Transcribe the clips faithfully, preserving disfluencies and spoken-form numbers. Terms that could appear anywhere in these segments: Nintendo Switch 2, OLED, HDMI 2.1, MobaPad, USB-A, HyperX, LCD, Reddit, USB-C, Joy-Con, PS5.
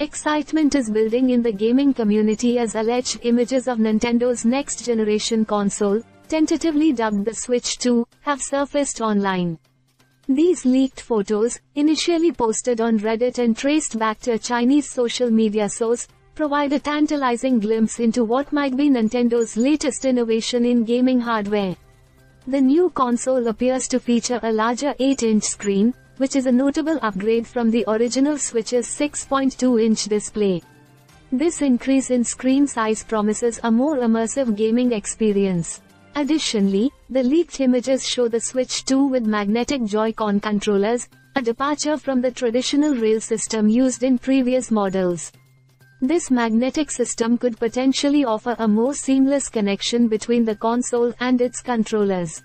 Excitement is building in the gaming community as alleged images of Nintendo's next-generation console, tentatively dubbed the Switch two, have surfaced online. These leaked photos, initially posted on Reddit and traced back to a Chinese social media source, provide a tantalizing glimpse into what might be Nintendo's latest innovation in gaming hardware. The new console appears to feature a larger eight inch screen, which is a notable upgrade from the original Switch's six point two inch display. This increase in screen size promises a more immersive gaming experience. Additionally, the leaked images show the Switch two with magnetic Joy-Con controllers, a departure from the traditional rail system used in previous models. This magnetic system could potentially offer a more seamless connection between the console and its controllers.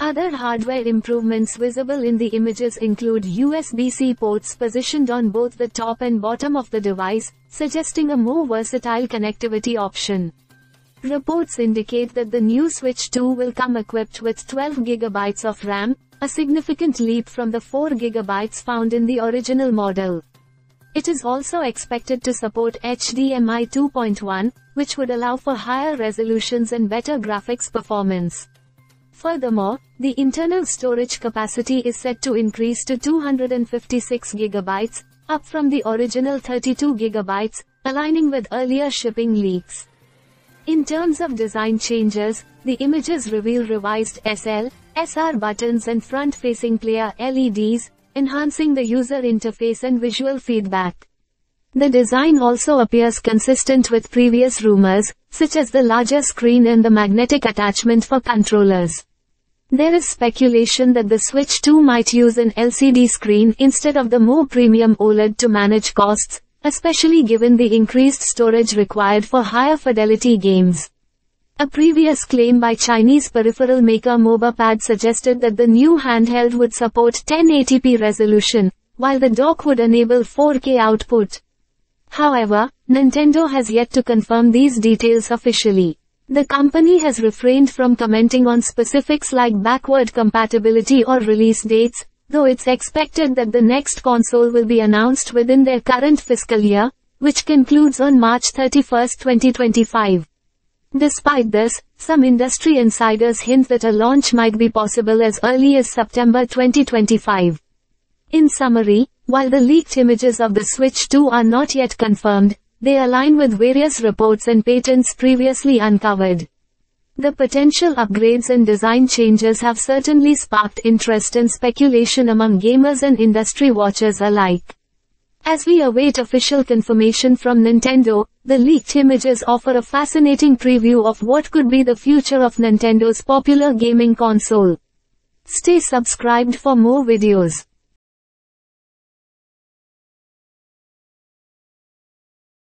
Other hardware improvements visible in the images include U S B C ports positioned on both the top and bottom of the device, suggesting a more versatile connectivity option. Reports indicate that the new Switch two will come equipped with twelve gigabytes of RAM, a significant leap from the four gigabytes found in the original model. It is also expected to support H D M I two point one, which would allow for higher resolutions and better graphics performance. Furthermore, the internal storage capacity is set to increase to two hundred fifty-six gigabytes, up from the original thirty-two gigabytes, aligning with earlier shipping leaks. In terms of design changes, the images reveal revised S L, S R buttons and front-facing player L E Ds, enhancing the user interface and visual feedback. The design also appears consistent with previous rumors, such as the larger screen and the magnetic attachment for controllers. There is speculation that the Switch two might use an L C D screen instead of the more premium OLED to manage costs, especially given the increased storage required for higher fidelity games. A previous claim by Chinese peripheral maker MobaPad suggested that the new handheld would support ten eighty p resolution, while the dock would enable four K output. However, Nintendo has yet to confirm these details officially. The company has refrained from commenting on specifics like backward compatibility or release dates, though it's expected that the next console will be announced within their current fiscal year, which concludes on March thirty-first twenty twenty-five. Despite this, some industry insiders hint that a launch might be possible as early as September twenty twenty-five. In summary, while the leaked images of the Switch two are not yet confirmed, they align with various reports and patents previously uncovered. The potential upgrades and design changes have certainly sparked interest and speculation among gamers and industry watchers alike. As we await official confirmation from Nintendo, the leaked images offer a fascinating preview of what could be the future of Nintendo's popular gaming console. Stay subscribed for more videos.